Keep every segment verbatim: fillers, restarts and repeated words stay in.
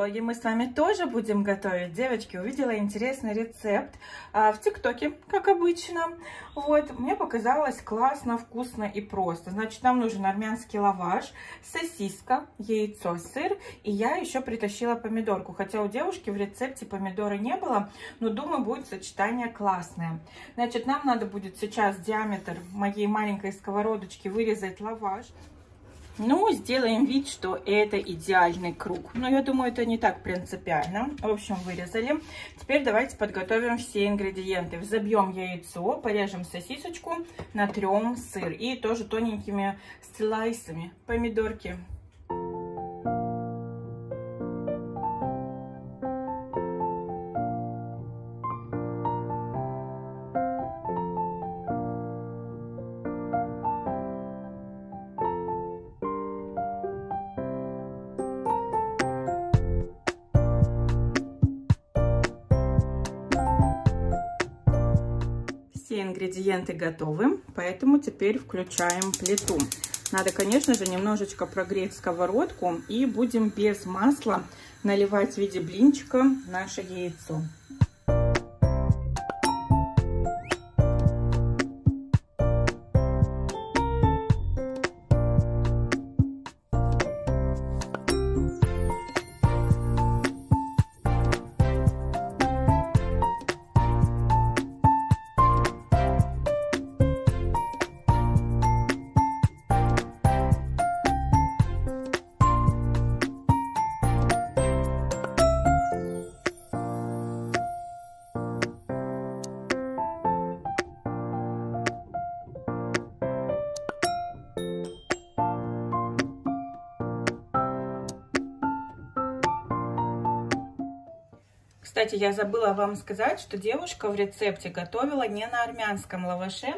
влоге мы с вами тоже будем готовить. Девочки, увидела интересный рецепт а, в ТикТоке, как обычно. Вот, мне показалось классно, вкусно и просто. Значит, нам нужен армянский лаваш, сосиска, яйцо, сыр. И я еще притащила помидорку. Хотя у девушки в рецепте помидора не было, но думаю, будет сочетание классное. Значит, нам надо будет сейчас диаметр моей маленькой сковородочки вырезать лаваш. Ну, сделаем вид, что это идеальный круг. Но я думаю, это не так принципиально. В общем, вырезали. Теперь давайте подготовим все ингредиенты. Взобьем яйцо, порежем сосисочку, натрем сыр. И тоже тоненькими слайсами помидорки. Ингредиенты готовы, поэтому теперь включаем плиту. Надо, конечно же, немножечко прогреть сковородку и будем без масла наливать в виде блинчика наше яйцо. Кстати, я забыла вам сказать, что девушка в рецепте готовила не на армянском лаваше,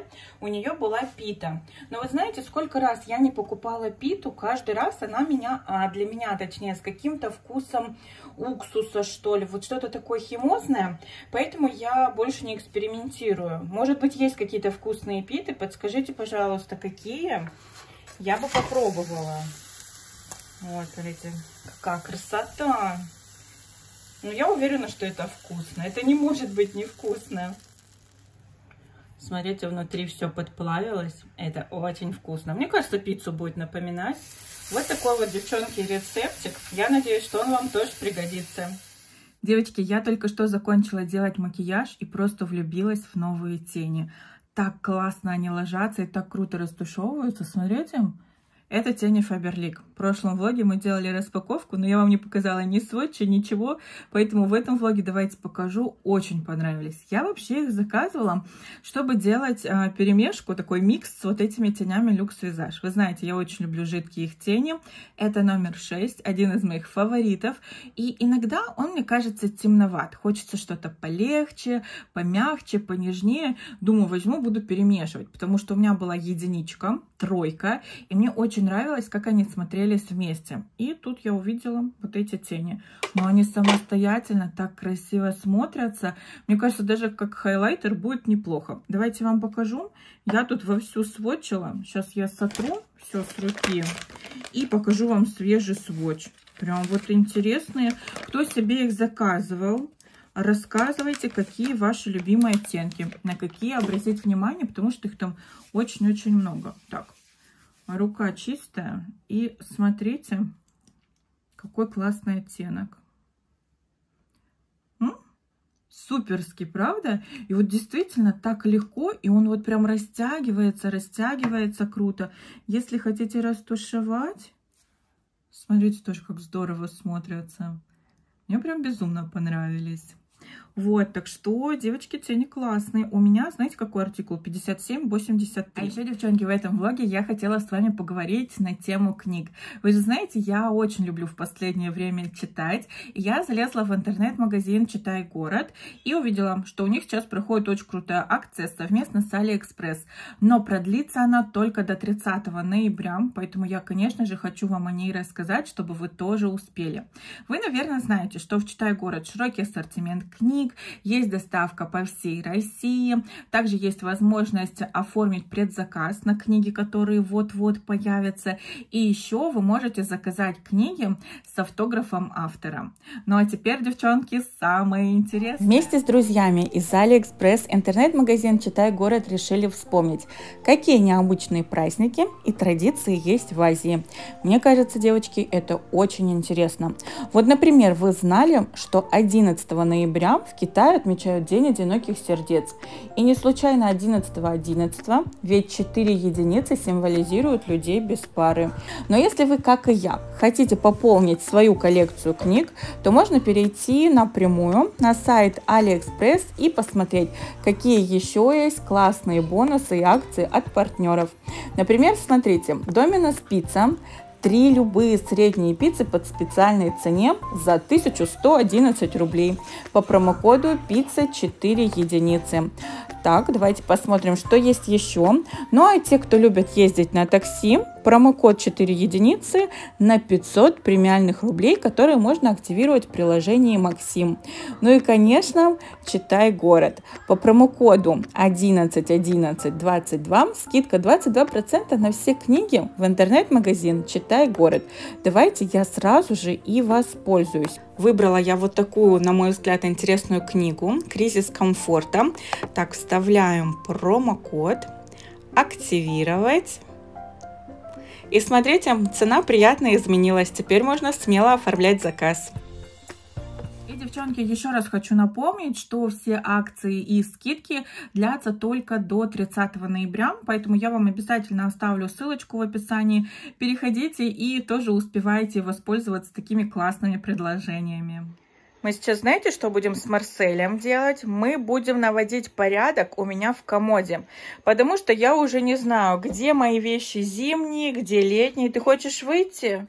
у нее была пита. Но вы знаете, сколько раз я не покупала питу, каждый раз она меня, а для меня точнее, с каким-то вкусом уксуса, что ли, вот что-то такое химозное, поэтому я больше не экспериментирую. Может быть, есть какие-то вкусные питы, подскажите, пожалуйста, какие, я бы попробовала. Вот, смотрите, какая красота! Но я уверена, что это вкусно. Это не может быть невкусно. Смотрите, внутри все подплавилось. Это очень вкусно. Мне кажется, пиццу будет напоминать. Вот такой вот, девчонки, рецептик. Я надеюсь, что он вам тоже пригодится. Девочки, я только что закончила делать макияж и просто влюбилась в новые тени. Так классно они ложатся и так круто растушевываются. Смотрите. Это тени Фаберлик. В прошлом влоге мы делали распаковку, но я вам не показала ни сводча, ничего. Поэтому в этом влоге давайте покажу. Очень понравились. Я вообще их заказывала, чтобы делать а, перемешку, такой микс с вот этими тенями Luxe Visage. Вы знаете, я очень люблю жидкие их тени. Это номер шесть, один из моих фаворитов. И иногда он, мне кажется, темноват. Хочется что-то полегче, помягче, понежнее. Думаю, возьму, буду перемешивать. Потому что у меня была единичка, тройка. И мне очень нравилось, как они смотрелись вместе. И тут я увидела вот эти тени. Но они самостоятельно так красиво смотрятся. Мне кажется, даже как хайлайтер будет неплохо. Давайте вам покажу. Я тут вовсю сводчила. Сейчас я сотру все с руки и покажу вам свежий сводч. Прям вот интересные. Кто себе их заказывал? Рассказывайте, какие ваши любимые оттенки. На какие обратить внимание, потому что их там очень-очень много. Так. Рука чистая. И смотрите, какой классный оттенок. М? Суперский, правда? И вот действительно так легко. И он вот прям растягивается, растягивается круто. Если хотите растушевать, смотрите тоже, как здорово смотрятся. Мне прям безумно понравились. Вот, так что, девочки, тени классные. У меня, знаете, какой артикул? пятьдесят семь восемьдесят три. А еще, девчонки, в этом влоге я хотела с вами поговорить на тему книг. Вы же знаете, я очень люблю в последнее время читать. Я залезла в интернет-магазин «Читай город» и увидела, что у них сейчас проходит очень крутая акция совместно с AliExpress. Но продлится она только до тридцатого ноября, поэтому я, конечно же, хочу вам о ней рассказать, чтобы вы тоже успели. Вы, наверное, знаете, что в «Читай город» широкий ассортимент книг, книг, есть доставка по всей России, также есть возможность оформить предзаказ на книги, которые вот-вот появятся, и еще вы можете заказать книги с автографом автора. Ну а теперь, девчонки, самое интересное. Вместе с друзьями из AliExpress интернет-магазин «Читай город» решили вспомнить, какие необычные праздники и традиции есть в Азии. Мне кажется, девочки, это очень интересно. Вот, например, вы знали, что одиннадцатого ноября в Китае отмечают День одиноких сердец. И не случайно одиннадцатое одиннадцатое, ведь четыре единицы символизируют людей без пары. Но если вы, как и я, хотите пополнить свою коллекцию книг, то можно перейти напрямую на сайт AliExpress и посмотреть, какие еще есть классные бонусы и акции от партнеров. Например, смотрите, Доминос Пицца. Три любые средние пиццы под специальной цене за тысячу сто одиннадцать рублей по промокоду «Пицца четыре единицы». Так, давайте посмотрим, что есть еще. Ну а те, кто любит ездить на такси, промокод четыре единицы на пятьсот премиальных рублей, которые можно активировать в приложении Максим. Ну и, конечно, «Читай город». По промокоду одиннадцать одиннадцать двадцать два скидка двадцать два процента на все книги в интернет-магазин «Читай город». Давайте я сразу же и воспользуюсь. Выбрала я вот такую, на мой взгляд, интересную книгу «Кризис комфорта». Так, вставляем промокод, активировать. И смотрите, цена приятно изменилась. Теперь можно смело оформлять заказ. И, девчонки, еще раз хочу напомнить, что все акции и скидки длятся только до тридцатого ноября, поэтому я вам обязательно оставлю ссылочку в описании. Переходите и тоже успевайте воспользоваться такими классными предложениями. Мы сейчас, знаете, что будем с Марселем делать? Мы будем наводить порядок у меня в комоде, потому что я уже не знаю, где мои вещи зимние, где летние. Ты хочешь выйти?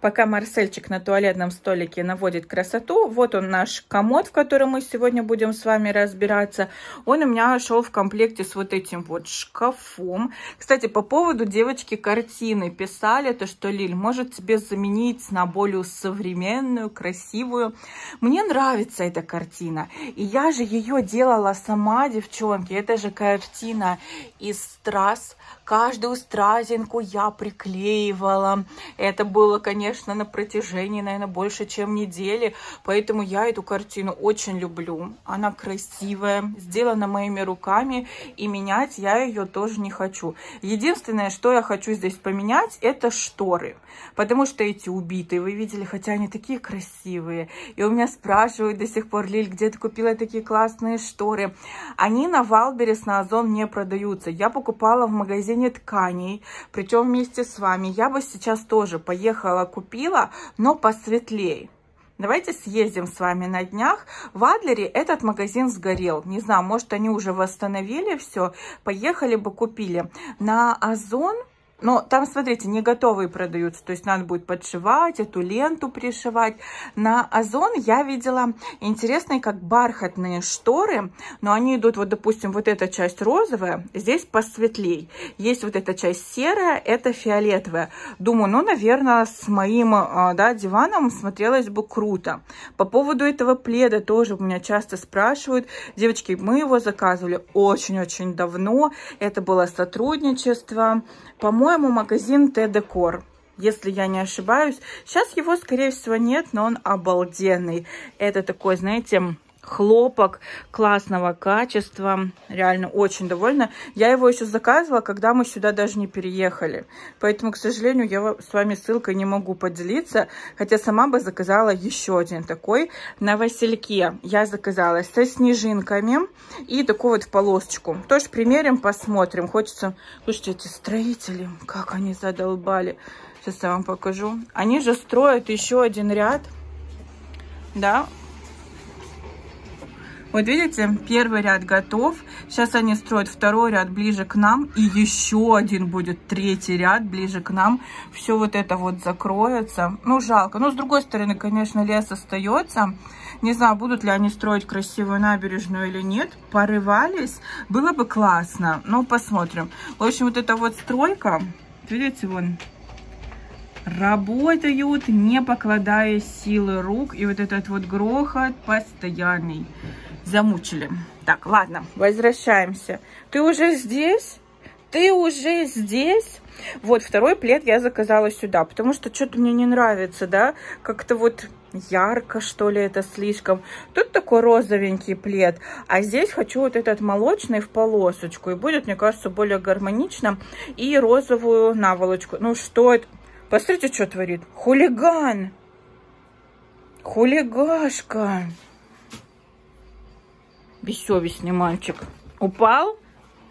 Пока Марсельчик на туалетном столике наводит красоту, вот он наш комод, в котором мы сегодня будем с вами разбираться. Он у меня шел в комплекте с вот этим вот шкафом. Кстати, по поводу девочки картины писали, то что Лиль может тебе заменить на более современную, красивую. Мне нравится эта картина. И я же ее делала сама, девчонки. Это же картина из страз. Каждую стразинку я приклеивала. Это было, конечно, на протяжении, наверное, больше, чем недели. Поэтому я эту картину очень люблю. Она красивая, сделана моими руками, и менять я ее тоже не хочу. Единственное, что я хочу здесь поменять, это шторы. Потому что эти убитые, вы видели, хотя они такие красивые. И у меня спрашивают до сих пор: Лиль, где ты купила такие классные шторы? Они на Валберис, на Озон не продаются. Я покупала в магазине тканей, причем вместе с вами. Я бы сейчас тоже поехала купить. Купила, но посветлее. Давайте съездим с вами на днях. В Адлере этот магазин сгорел. Не знаю, может, они уже восстановили все. Поехали бы, купили. На Озон, но там, смотрите, не готовые продаются. То есть надо будет подшивать, эту ленту пришивать. На Озон я видела интересные, как бархатные шторы. Но они идут, вот, допустим, вот эта часть розовая. Здесь посветлей. Есть вот эта часть серая, это фиолетовая. Думаю, ну, наверное, с моим, да, диваном смотрелось бы круто. По поводу этого пледа тоже меня часто спрашивают. Девочки, мы его заказывали очень-очень давно. Это было сотрудничество. По-моему, магазин Т-Декор, если я не ошибаюсь. Сейчас его, скорее всего, нет, но он обалденный. Это такой, знаете, хлопок классного качества. Реально очень довольна. Я его еще заказывала, когда мы сюда даже не переехали. Поэтому, к сожалению, я с вами ссылкой не могу поделиться. Хотя сама бы заказала еще один такой. На Васильке я заказала со снежинками. И такой вот в полосочку. Тоже примерим, посмотрим. Хочется... Слушайте, эти строители, как они задолбали. Сейчас я вам покажу. Они же строят еще один ряд. Да, вот видите, первый ряд готов. Сейчас они строят второй ряд ближе к нам. И еще один будет третий ряд ближе к нам. Все вот это вот закроется. Ну, жалко. Но, с другой стороны, конечно, лес остается. Не знаю, будут ли они строить красивую набережную или нет. Порывались. Было бы классно. Но посмотрим. В общем, вот эта вот стройка. Видите, вон. Работают, не покладая силы рук. И вот этот вот грохот постоянный. замучили. Так, ладно, возвращаемся. Ты уже здесь? Ты уже здесь? Вот, второй плед я заказала сюда, потому что что-то мне не нравится, да? Как-то вот ярко, что ли, это слишком. Тут такой розовенький плед, а здесь хочу вот этот молочный в полосочку. И будет, мне кажется, более гармонично. И розовую наволочку. Ну что это? Посмотрите, что творит. Хулиган! Хулигашка! Бессовестный мальчик. Упал?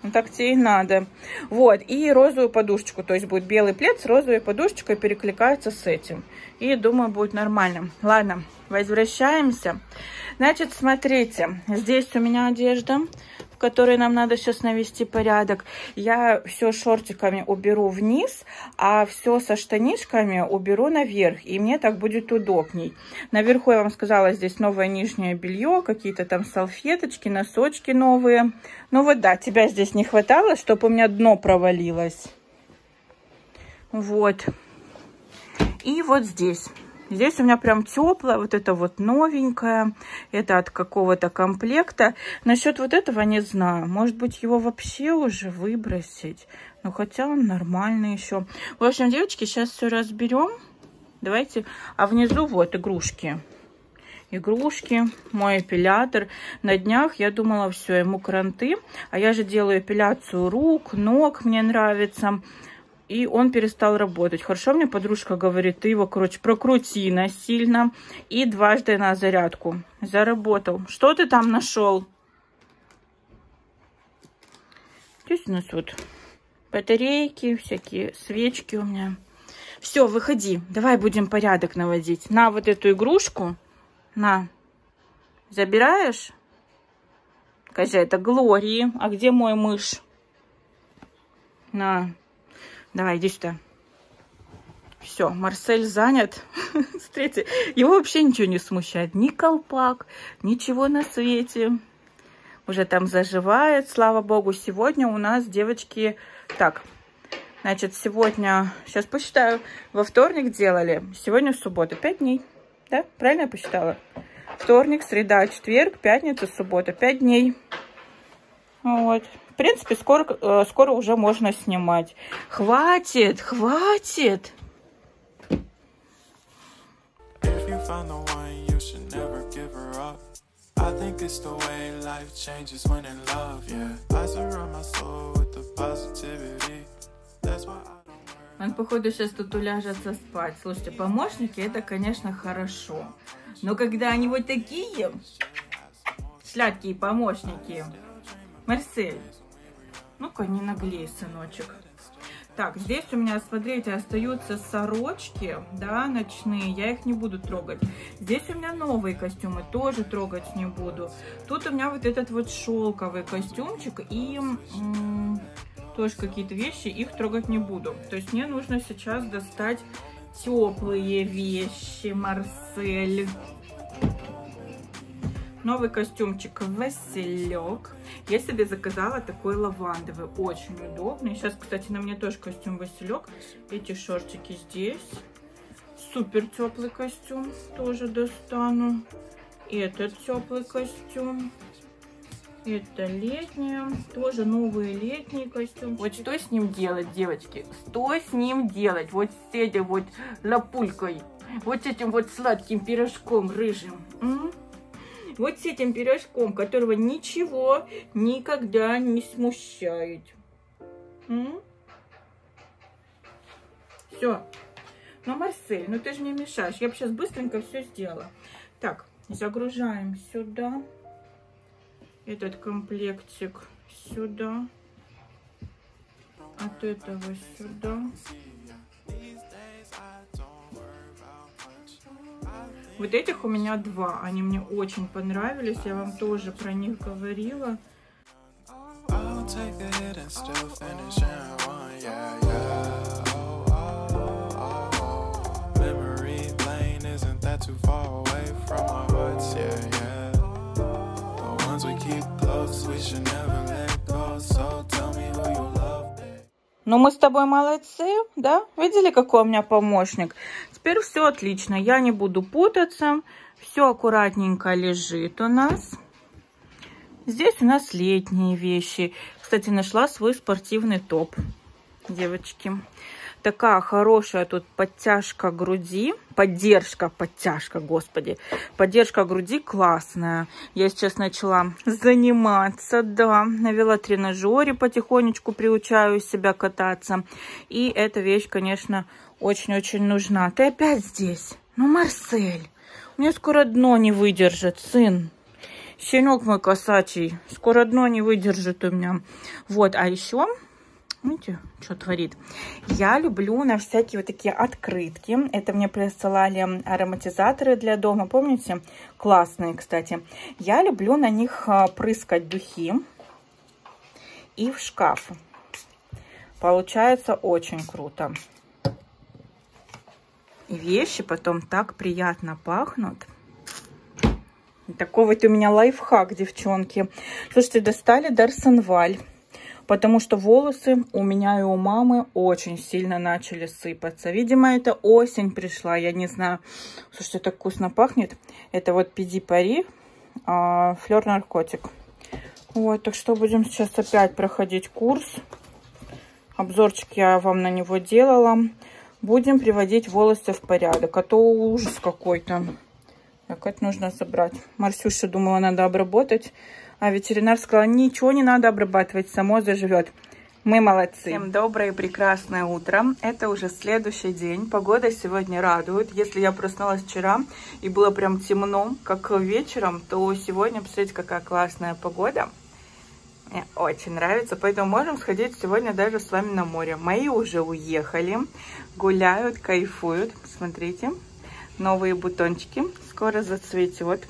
Ну, так тебе и надо. Вот, и розовую подушечку. То есть будет белый плед с розовой подушечкой, перекликается с этим. И, думаю, будет нормально. Ладно, возвращаемся. Значит, смотрите, здесь у меня одежда, в которой нам надо сейчас навести порядок. Я все шортиками уберу вниз, а все со штанишками уберу наверх. И мне так будет удобней. Наверху, я вам сказала, здесь новое нижнее белье, какие-то там салфеточки, носочки новые. Ну вот да, тебя здесь не хватало, чтобы у меня дно провалилось. Вот. И вот здесь. Здесь у меня прям теплая, вот это вот новенькая. Это от какого-то комплекта. Насчет вот этого не знаю. Может быть, его вообще уже выбросить. Ну, хотя он нормальный еще. В общем, девочки, сейчас все разберем. Давайте. А внизу вот игрушки. Игрушки, мой эпилятор. На днях я думала, все, ему кранты. А я же делаю эпиляцию рук, ног, мне нравится. И он перестал работать. Хорошо, мне подружка говорит, ты его, короче, прокрути насильно. И дважды на зарядку. Заработал. Что ты там нашел? Здесь у нас вот батарейки, всякие свечки у меня. Все, выходи. Давай будем порядок наводить. На вот эту игрушку. На. Забираешь? Скажи, это Глории. А где мой мышь? На. Давай, иди сюда. Все, Марсель занят. Смотрите, его вообще ничего не смущает. Ни колпак, ничего на свете. Уже там заживает, слава богу. Сегодня у нас, девочки... Так, значит, сегодня... Сейчас посчитаю. Во вторник делали. Сегодня суббота. Пять дней. Да? Правильно я посчитала? Вторник, среда, четверг, пятница, суббота. Пять дней. Вот. В принципе, скоро, скоро уже можно снимать. Хватит, хватит. Он, походу, сейчас тут уляжется спать. Слушайте, помощники, это, конечно, хорошо. Но когда они вот такие, сладкие помощники. Марсель. Ну-ка, не наглей, сыночек. Так, здесь у меня, смотрите, остаются сорочки, да, ночные. Я их не буду трогать. Здесь у меня новые костюмы, тоже трогать не буду. Тут у меня вот этот вот шелковый костюмчик и м-м, тоже какие-то вещи, их трогать не буду. То есть мне нужно сейчас достать теплые вещи, Марсель. Новый костюмчик Василек. Я себе заказала такой лавандовый. Очень удобный. Сейчас, кстати, на мне тоже костюм Василек. Эти шортики здесь. Супер теплый костюм. Тоже достану. Этот теплый костюм. Это летняя. Тоже новые летние костюмы. Вот что с ним делать, девочки? Что с ним делать? Вот с этой вот лапулькой. Вот с этим вот сладким пирожком рыжим. М? Вот с этим пирожком, которого ничего никогда не смущает. Все. Ну, Марсель, ну ты же мне мешаешь. Я бы сейчас быстренько все сделала. Так, загружаем сюда. Этот комплектик сюда. От этого сюда. Вот этих у меня два. Они мне очень понравились. Я вам тоже про них говорила. Ну, мы с тобой молодцы, да? Видели, какой у меня помощник? Теперь все отлично. Я не буду путаться. Все аккуратненько лежит у нас. Здесь у нас летние вещи. Кстати, нашла свой спортивный топ, девочки. Такая хорошая тут подтяжка груди. Поддержка, подтяжка, господи. Поддержка груди классная. Я сейчас начала заниматься, да. На велотренажере потихонечку приучаю себя кататься. И эта вещь, конечно, очень-очень нужна. Ты опять здесь? Ну, Марсель, у меня скоро дно не выдержит, сын. Щенок мой косачий. Скоро дно не выдержит у меня. Вот, а еще... Видите, что творит? Я люблю на всякие вот такие открытки. Это мне присылали ароматизаторы для дома. Помните? Классные, кстати. Я люблю на них прыскать духи и в шкаф. Получается очень круто. И вещи потом так приятно пахнут. Такой вот у меня лайфхак, девчонки. Слушайте, достали Дарсанваль. Потому что волосы у меня и у мамы очень сильно начали сыпаться. Видимо, это осень пришла, я не знаю. Слушайте, так вкусно пахнет. Это вот Педи Пари, а, флер-наркотик. Вот, так что будем сейчас опять проходить курс. Обзорчик я вам на него делала. Будем приводить волосы в порядок. А то ужас какой-то. Так, это нужно собрать. Марсюша думала, надо обработать. А ветеринар сказал, ничего не надо обрабатывать, само заживет. Мы молодцы. Всем доброе и прекрасное утро. Это уже следующий день. Погода сегодня радует. Если я проснулась вчера и было прям темно, как вечером, то сегодня, посмотрите, какая классная погода. Мне очень нравится. Поэтому можем сходить сегодня даже с вами на море. Мои уже уехали, гуляют, кайфуют. Смотрите, новые бутончики скоро зацветет.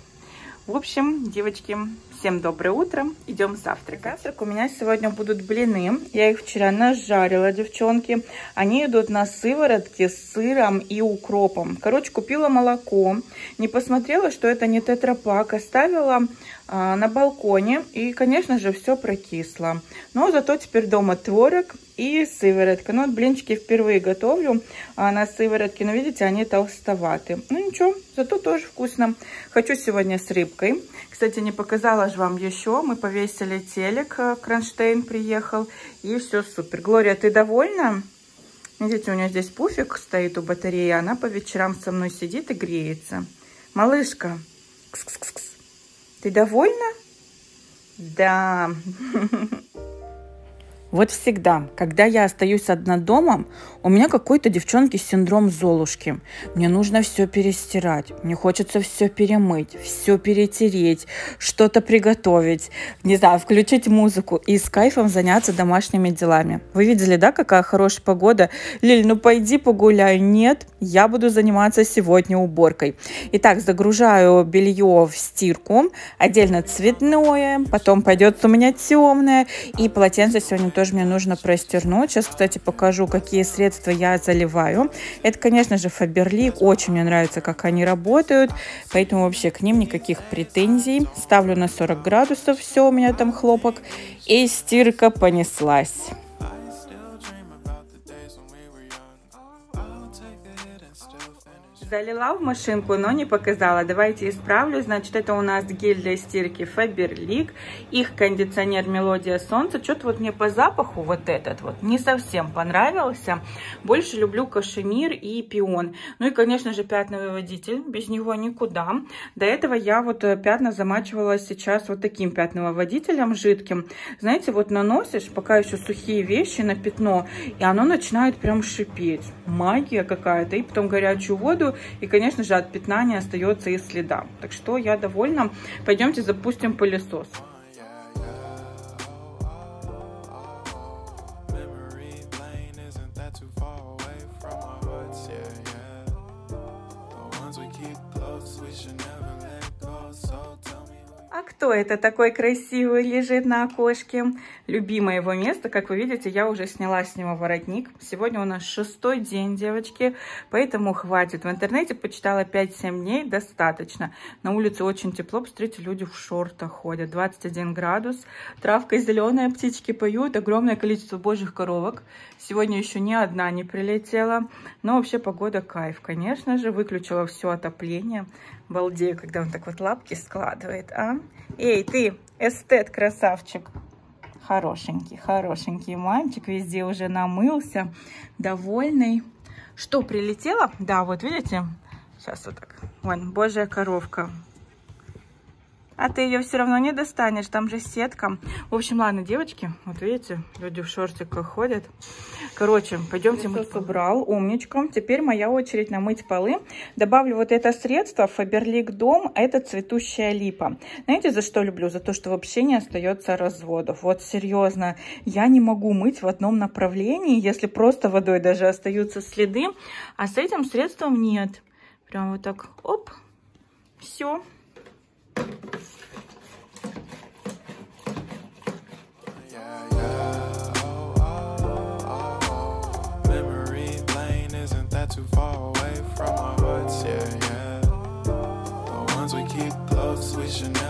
В общем, девочки, всем доброе утро. Идем завтракать. Завтрак у меня сегодня будут блины. Я их вчера нажарила, девчонки. Они идут на сыворотке с сыром и укропом. Короче, купила молоко. Не посмотрела, что это не тетрапак. Оставила а, на балконе. И, конечно же, все прокисло. Но зато теперь дома творог и сыворотка. Ну, вот блинчики впервые готовлю а, на сыворотке. Но, видите, они толстоваты. Ну, ничего, зато тоже вкусно. Хочу сегодня с рыбкой. Кстати, не показала же вам еще. Мы повесили телек. Кронштейн приехал. И все супер. Глория, ты довольна? Видите, у нее здесь пуфик стоит у батареи. Она по вечерам со мной сидит и греется. Малышка, кс-кс-кс-кс. Ты довольна? Да. Вот всегда, когда я остаюсь одна дома, у меня какой-то, девчонки, синдром Золушки. Мне нужно все перестирать, мне хочется все перемыть, все перетереть, что-то приготовить, не знаю, включить музыку и с кайфом заняться домашними делами. Вы видели, да, какая хорошая погода? Лиль, ну пойди погуляй. Нет, я буду заниматься сегодня уборкой. Итак, загружаю белье в стирку, отдельно цветное, потом пойдет у меня темное, и полотенце сегодня тоже мне нужно простернуть. Сейчас, кстати, покажу, какие средства я заливаю. Это, конечно же, Фаберлик. Очень мне нравится, как они работают. Поэтому вообще к ним никаких претензий. Ставлю на сорок градусов. Все, у меня там хлопок. И стирка понеслась. Залила в машинку, но не показала. Давайте исправлю. Значит, это у нас гель для стирки Фаберлик. Их кондиционер Мелодия Солнца. Что-то вот мне по запаху вот этот вот не совсем понравился. Больше люблю кашемир и пион. Ну и, конечно же, пятновыводитель. Без него никуда. До этого я вот пятна замачивала сейчас вот таким пятновыводителем жидким. Знаете, вот наносишь, пока еще сухие вещи, на пятно, и оно начинает прям шипеть. Магия какая-то. И потом горячую воду. И, конечно же, от пятна не остается и следа. Так что я довольна. Пойдемте запустим пылесос. А кто это такой красивый лежит на окошке? Любимое его место. Как вы видите, я уже сняла с него воротник. Сегодня у нас шестой день, девочки. Поэтому хватит. В интернете почитала пять-семь дней. Достаточно. На улице очень тепло. Посмотрите, люди в шортах ходят. двадцать один градус. Травка зеленая, птички поют. Огромное количество божьих коровок. Сегодня еще ни одна не прилетела. Но вообще погода кайф. Конечно же, выключила все отопление. Балдею, когда он так вот лапки складывает, а? Эй, ты, эстет, красавчик. Хорошенький, хорошенький мальчик. Везде уже намылся, довольный. Что, прилетело? Да, вот видите? Сейчас вот так. Вон, божья коровка. А ты ее все равно не достанешь, там же сетка. В общем, ладно, девочки, вот видите, люди в шортиках ходят. Короче, пойдемте мыть. Собрал, умничка. Теперь моя очередь намыть полы. Добавлю вот это средство, Фаберлик Дом, это цветущая липа. Знаете, за что люблю? За то, что вообще не остается разводов. Вот серьезно, я не могу мыть в одном направлении, если просто водой даже остаются следы. А с этим средством нет. Прям вот так, оп, все. Too far away from our hearts, yeah, yeah. The ones we keep close, we should never